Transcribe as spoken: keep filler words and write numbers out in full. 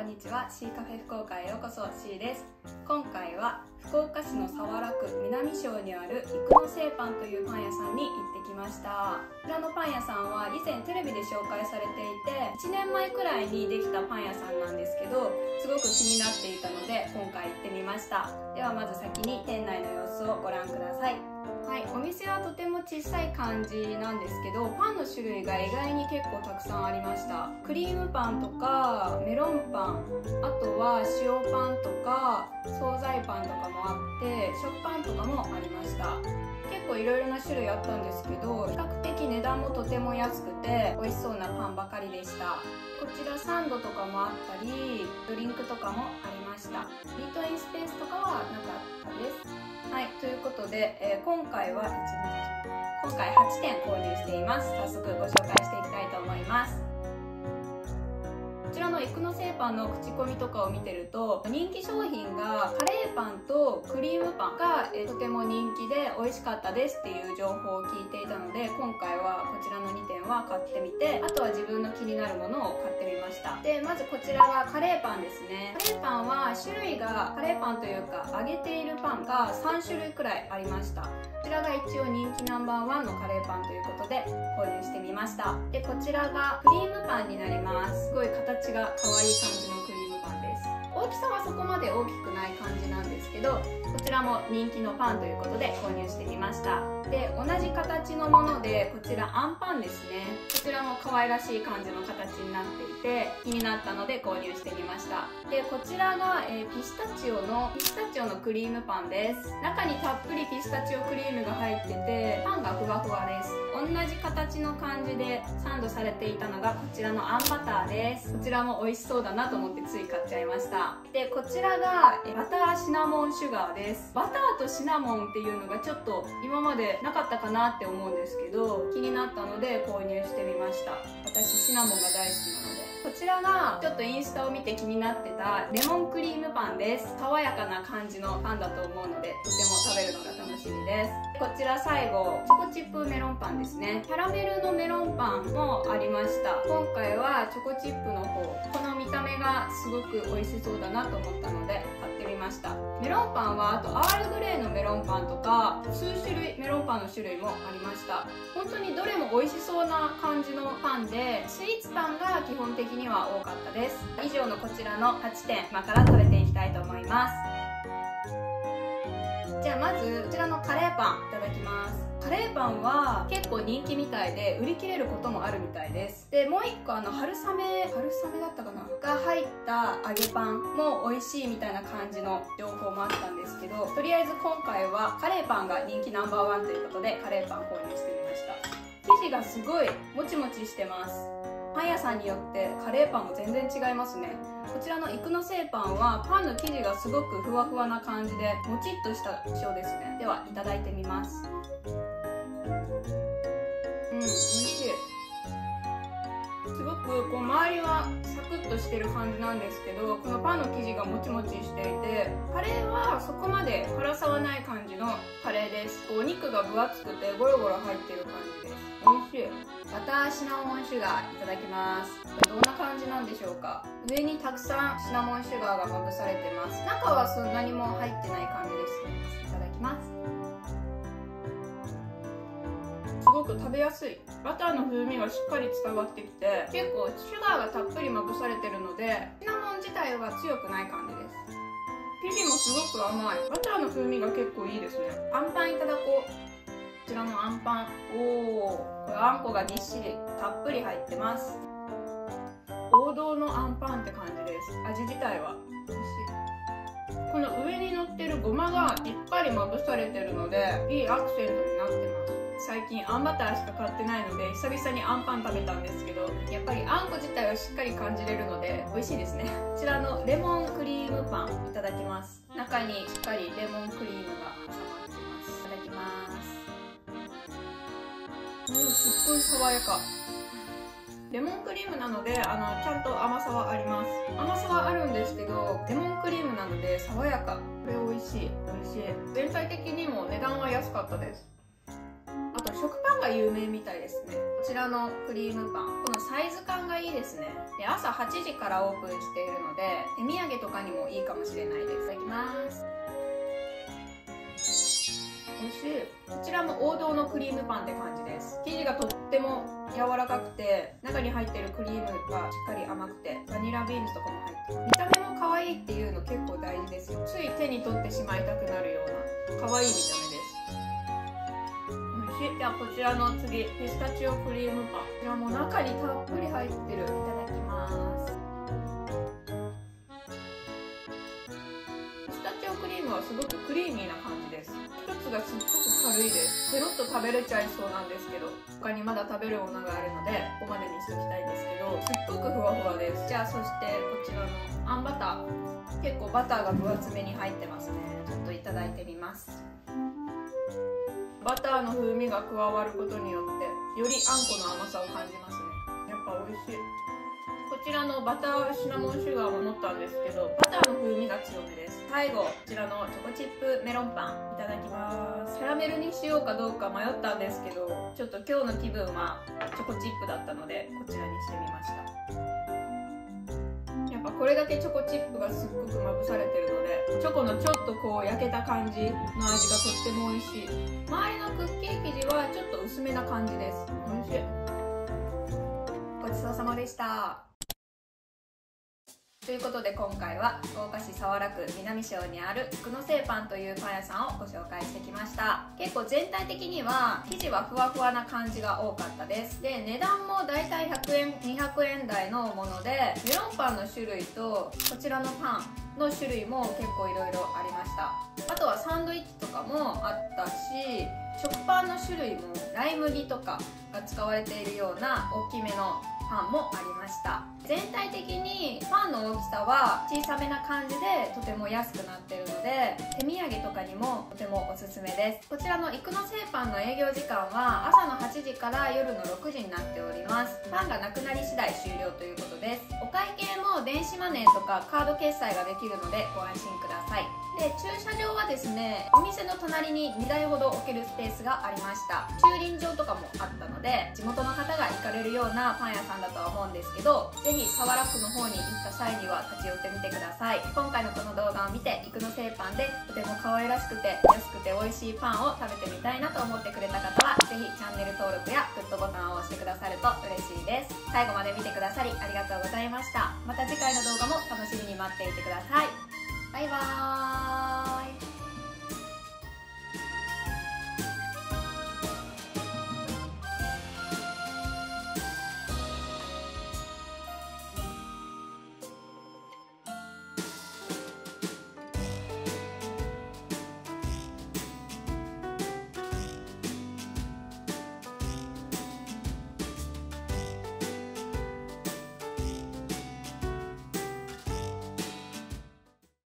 こんにちは。 C カフェ福岡へようこそ。 C です。今回は福岡市の早良区南庄にある育野製パンというパン屋さんに行ってきました。こちらのパン屋さんは以前テレビで紹介されていていちねんまえくらいにできたパン屋さんなんですけど、すごく気になっていたので今回行ってみました。ではまず先に店内の様子をご覧ください。はい、お店はとても小さい感じなんですけど、パンの種類が意外に結構たくさんありました。クリームパンとかメロンパン、あとは塩パンとか惣菜パンとかもあって、食パンとかもありました。結構いろいろな種類あったんですけど、比較的値段もとても安くて美味しそうなパンばかりでした。こちらサンドとかもあったり、ドリンクとかもありました。イートインスペースとかはなかったです。はい、ということで、えー、今回は今回はちてん購入しています。早速ご紹介していきたいと思います。こちらの育野製パンの口コミとかを見てると、人気商品がカレーパンとクリームパンがとても人気で美味しかったですっていう情報を聞いていたので、今回はこちらのにてんは買ってみて、あとは自分の気になるものを買ってみました。でまずこちらがカレーパンですね。カレーパンは種類が、カレーパンというか揚げているパンがさんしゅるいくらいありました。こちらが一応人気ナンバーワンのカレーパンということで購入してみました。でこちらがクリームパンになります。すごい形形が可愛い感じのクリームパンです。大きさはそこまで大きくない感じなんですけど、こちらも人気のパンということで購入してみました。で同じ形のもので、こちらあんパンですね。こちらも可愛らしい感じの形になっていて気になったので購入してみました。でこちらが、えー、ピスタチオのピスタチオのクリームパンです。中にたっぷりピスタチオクリームが入ってて、パンがふわふわです。同じ形の感じでサンドされていたのがこちらのあんバターです。こちらも美味しそうだなと思ってつい買っちゃいました。でこちらがバターシナモンシュガーです。バターとシナモンっていうのがちょっと今までなかったかなって思うんですけど、気になったので購入してみました。私シナモンが大好きなので。こちらがちょっとインスタを見て気になってたレモンクリームパンです。爽やかな感じのパンだと思うので、とても食べるのが楽しみです。こちら最後チョコチップメロンパンですね。キャラメルのメロンパンもありました。今回はチョコチップの方、この見た目がすごく美味しそうだなと思ったので買ってみました。メロンパンはあとアールグレーのメロンパンとか数種類メロンパンの種類もありました。本当にどれも美味しそうな感じのパンで、スイーツパンが基本的には多かったです。以上のこちらのはちてん、今から食べていきたいと思います。じゃあまずこちらのカレーパンいただきます。カレーパンは結構人気みたいで売り切れることもあるみたいです。でもういっこあの春雨春雨だったかなが入った揚げパンも美味しいみたいな感じの情報もあったんですけど、とりあえず今回はカレーパンが人気ナンバーワンということでカレーパン購入してみました。生地がすごいもちもちしてます。パン屋さんによってカレーパンも全然違いますね。こちらの育野製パンはパンの生地がすごくふわふわな感じでもちっとした印象ですね。ではいただいてみます。うん、おいしい。すごくこう周りはサクッとしてる感じなんですけど、このパンの生地がもちもちしていて、カレーはそこまで辛さはない感じのカレーです。お肉が分厚くてゴロゴロ入ってる感じです。おいしい。バターシナモンシュガーいただきます。これどんな感じなんでしょうか。上にたくさんシナモンシュガーがまぶされてます。中はそんなにも入ってない感じですね。いただきます。すごく食べやすい。バターの風味がしっかり伝わってきて、結構シュガーがたっぷりまぶされてるのでシナモン自体は強くない感じです。生地もすごく甘い。バターの風味が結構いいですね。あんパンいただこう。こちらのあんパン、おー、これあんこがぎっしりたっぷり入ってます。王道のあんパンって感じです。味自体は美味しい。この上に乗ってるごまがしっかりまぶされてるのでいいアクセントになってます。最近あんバターしか買ってないので久々にあんパン食べたんですけど、やっぱりあんこ自体はしっかり感じれるので美味しいですね。こちらのレモンクリームパンいただきます。中にしっかりレモンクリームが挟まってます。いただきます。うん、すっごい爽やか。レモンクリームなのであのちゃんと甘さはあります。甘さはあるんですけどレモンクリームなので爽やか。これ美味しい。美味しい。全体的にも値段は安かったです。あと食パンが有名みたいですね。こちらのクリームパン、このサイズ感がいいですね。で朝はちじからオープンしているので手土産とかにもいいかもしれないです。いただきます。美味しい。こちらも王道のクリームパンって感じです。生地がとっても柔らかくて、中に入ってるクリームがしっかり甘くて、バニラビーンズとかも入ってる。見た目も可愛いっていうの結構大事ですよ。つい手に取ってしまいたくなるような可愛い見た目です。ではこちらの次、ピスタチオクリームパン。こちらも中にたっぷり入ってる。いただきます。ピスタチオクリームはすごくクリーミーな感じです。一つがすっごく軽いです。ペロッと食べれちゃいそうなんですけど、他にまだ食べるものがあるのでここまでにしときたいんですけど、すっごくふわふわです。じゃあそしてこちらのあんバター、結構バターが分厚めに入ってますね。ちょっといただいてみます。バターの風味が加わることによってよりあんこの甘さを感じますね。やっぱ美味しい。こちらのバターシナモンシュガーも持ったんですけど、バターの風味が強めです。最後こちらのチョコチップメロンパン、いただきます。キャラメルにしようかどうか迷ったんですけど、ちょっと今日の気分はチョコチップだったのでこちらにしてみました。やっぱこれだけチョコチップがすっごくまぶされてるので、チョコのちょっとこう焼けた感じの味がとっても美味しい。周りのクッキー生地はちょっと薄めな感じです。美味しい。ごちそうさまでした。ということで今回は福岡市早良区南庄にある福の製パンというパン屋さんをご紹介してきました。結構全体的には生地はふわふわな感じが多かったです。で値段もだいたいひゃくえんにひゃくえん台のもので、メロンパンの種類とこちらのパンの種類も結構いろいろありました。あとはサンドイッチとかもあったし、食パンの種類もライ麦とかが使われているような大きめのパンもありました。全体的にパンの大きさは小さめな感じでとても安くなっているので、手土産とかにもとてもおすすめです。こちらの育の製パンの営業時間は朝のはちじから夜のろくじになっております。パンがなくなり次第終了ということです。お会計も電子マネーとかカード決済ができるのでご安心ください。で駐車場はですね、お店の隣ににだいほど置けるスペースがありました。駐輪場とかもあったので、地元の方が行かれるようなパン屋さんだとは思うんですけど、ぜひ早良区の方に行った際には立ち寄ってみてください。今回のこの動画を見て、育の製パンでとても可愛らしくて安くて美味しいパンを食べてみたいなと思ってくれた方は、ぜひチャンネル登録やグッドボタンを押してくださると嬉しいです。最後まで見てくださりありがとうございました。また次回の動画も楽しみに待っていてください。バイバーイ。